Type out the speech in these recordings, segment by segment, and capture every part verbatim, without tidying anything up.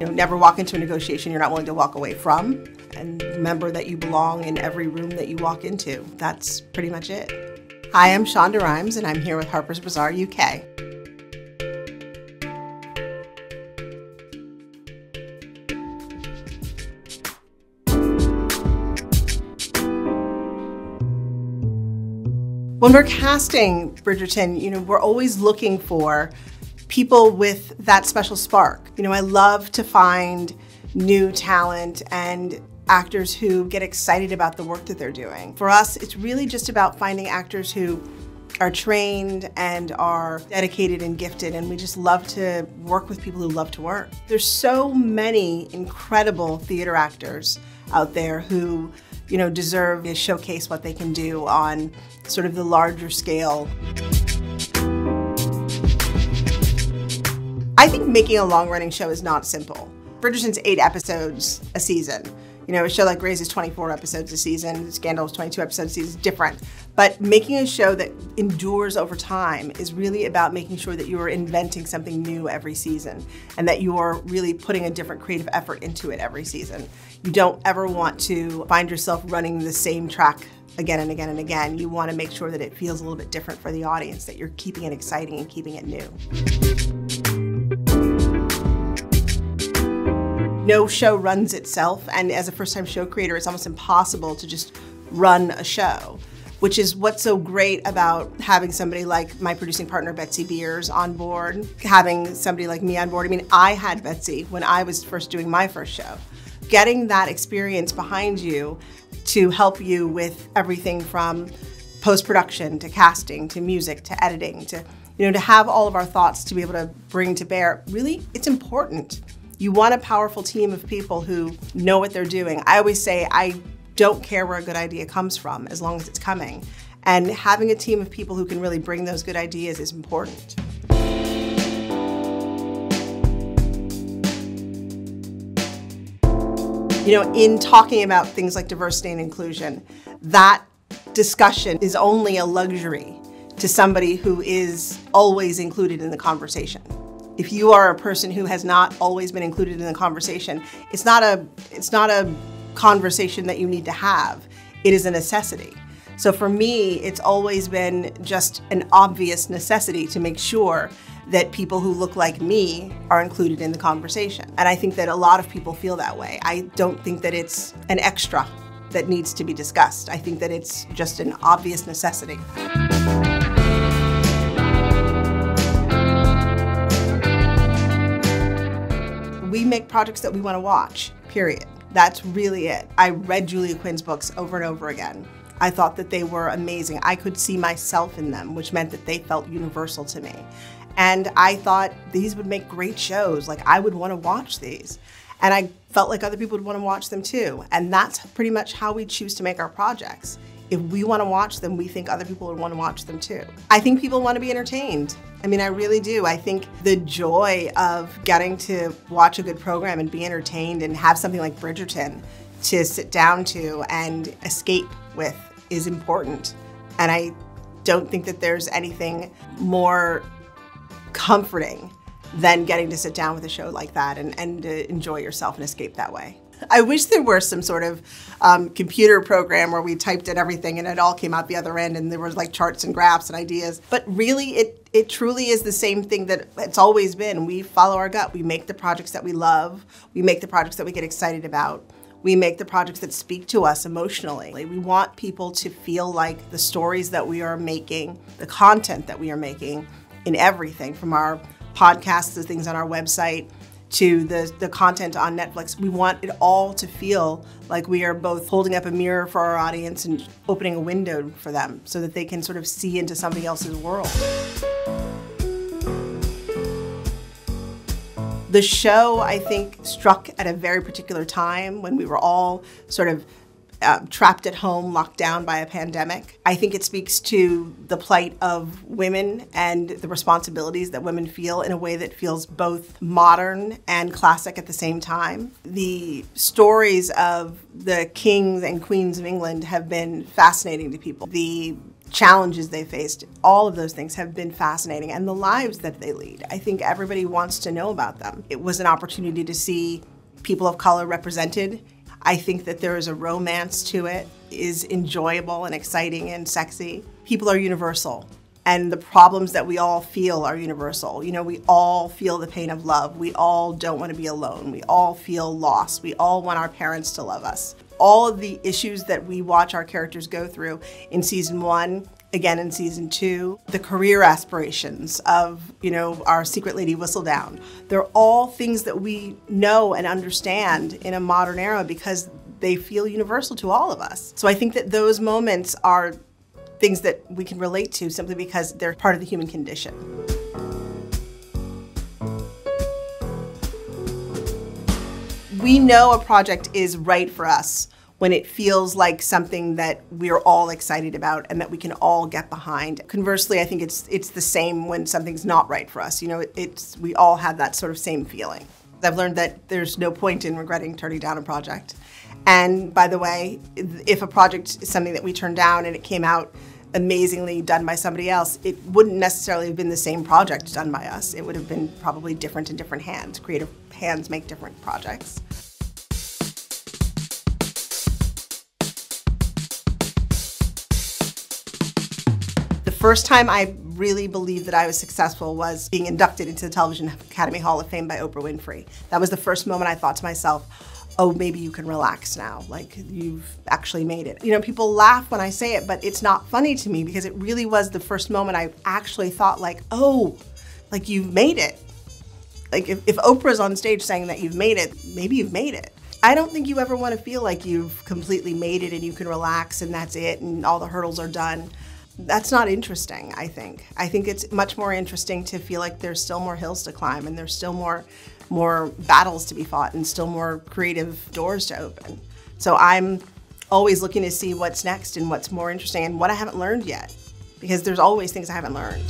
You know, never walk into a negotiation you're not willing to walk away from, and remember that you belong in every room that you walk into. That's pretty much it. Hi, I'm Shonda Rhimes, and I'm here with Harper's Bazaar U K. When we're casting Bridgerton, you know, we're always looking for people with that special spark. You know, I love to find new talent and actors who get excited about the work that they're doing. For us, it's really just about finding actors who are trained and are dedicated and gifted, and we just love to work with people who love to work. There's so many incredible theater actors out there who, you know, deserve to showcase what they can do on sort of the larger scale. I think making a long-running show is not simple. Bridgerton's eight episodes a season. You know, a show like Grey's is twenty-four episodes a season, Scandal's twenty-two episodes a season, is different. But making a show that endures over time is really about making sure that you are inventing something new every season and that you are really putting a different creative effort into it every season. You don't ever want to find yourself running the same track again and again and again. You want to make sure that it feels a little bit different for the audience, that you're keeping it exciting and keeping it new. No show runs itself, and as a first-time show creator, it's almost impossible to just run a show, which is what's so great about having somebody like my producing partner, Betsy Beers, on board, having somebody like me on board. I mean, I had Betsy when I was first doing my first show. Getting that experience behind you to help you with everything from post-production to casting to music to editing to, you know, to have all of our thoughts to be able to bring to bear, really, it's important. You want a powerful team of people who know what they're doing. I always say, I don't care where a good idea comes from, as long as it's coming. And having a team of people who can really bring those good ideas is important. You know, in talking about things like diversity and inclusion, that discussion is only a luxury to somebody who is always included in the conversation. If you are a person who has not always been included in the conversation, it's not a, it's not a conversation that you need to have. It is a necessity. So for me, it's always been just an obvious necessity to make sure that people who look like me are included in the conversation. And I think that a lot of people feel that way. I don't think that it's an extra that needs to be discussed. I think that it's just an obvious necessity. We make projects that we want to watch, period. That's really it. I read Julia Quinn's books over and over again. I thought that they were amazing. I could see myself in them, which meant that they felt universal to me. And I thought these would make great shows. Like, I would want to watch these. And I felt like other people would want to watch them too. And that's pretty much how we choose to make our projects. If we want to watch them, we think other people would want to watch them too. I think people want to be entertained. I mean, I really do. I think the joy of getting to watch a good program and be entertained and have something like Bridgerton to sit down to and escape with is important. And I don't think that there's anything more comforting than getting to sit down with a show like that and, and to enjoy yourself and escape that way. I wish there were some sort of um, computer program where we typed in everything and it all came out the other end and there was like charts and graphs and ideas. But really, it, it truly is the same thing that it's always been. We follow our gut. We make the projects that we love. We make the projects that we get excited about. We make the projects that speak to us emotionally. We want people to feel like the stories that we are making, the content that we are making in everything from our podcasts to things on our website, to the, the content on Netflix. We want it all to feel like we are both holding up a mirror for our audience and opening a window for them so that they can sort of see into somebody else's world. The show, I think, struck at a very particular time when we were all sort of Uh, trapped at home, locked down by a pandemic. I think it speaks to the plight of women and the responsibilities that women feel in a way that feels both modern and classic at the same time. The stories of the kings and queens of England have been fascinating to people. The challenges they faced, all of those things have been fascinating, and the lives that they lead. I think everybody wants to know about them. It was an opportunity to see people of color represented. I think that there is a romance to it, is enjoyable and exciting and sexy. People are universal, and the problems that we all feel are universal. You know, we all feel the pain of love. We all don't want to be alone. We all feel lost. We all want our parents to love us. All of the issues that we watch our characters go through in season one, again in season two, the career aspirations of, you know, our secret lady Whistledown. They're all things that we know and understand in a modern era because they feel universal to all of us. So I think that those moments are things that we can relate to simply because they're part of the human condition. We know a project is right for us when it feels like something that we're all excited about and that we can all get behind. Conversely, I think it's it's the same when something's not right for us. You know, it's we all have that sort of same feeling. I've learned that there's no point in regretting turning down a project. And by the way, if a project is something that we turned down and it came out amazingly done by somebody else, it wouldn't necessarily have been the same project done by us. It would have been probably different in different hands. Creative hands make different projects. The first time I really believed that I was successful was being inducted into the Television Academy Hall of Fame by Oprah Winfrey. That was the first moment I thought to myself, oh, maybe you can relax now, like you've actually made it. You know, people laugh when I say it, but it's not funny to me because it really was the first moment I actually thought like, oh, like you've made it. Like if, if Oprah's on stage saying that you've made it, maybe you've made it. I don't think you ever want to feel like you've completely made it and you can relax and that's it and all the hurdles are done. That's not interesting, I think. I think it's much more interesting to feel like there's still more hills to climb and there's still more more battles to be fought and still more creative doors to open. So I'm always looking to see what's next and what's more interesting and what I haven't learned yet, because there's always things I haven't learned.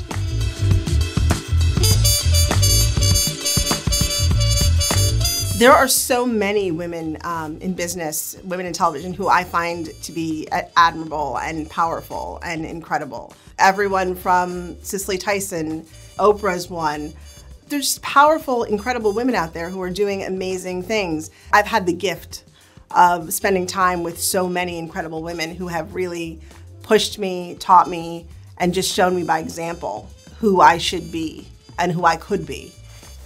There are so many women um, in business, women in television, who I find to be admirable and powerful and incredible. Everyone from Cicely Tyson, Oprah's one. There's powerful, incredible women out there who are doing amazing things. I've had the gift of spending time with so many incredible women who have really pushed me, taught me, and just shown me by example who I should be and who I could be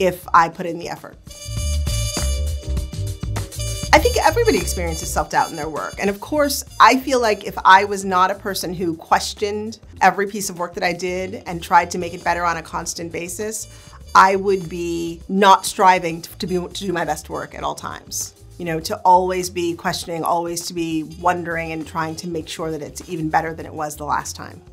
if I put in the effort. I think everybody experiences self-doubt in their work. And of course, I feel like if I was not a person who questioned every piece of work that I did and tried to make it better on a constant basis, I would be not striving to, to, be, to do my best work at all times. You know, to always be questioning, always to be wondering and trying to make sure that it's even better than it was the last time.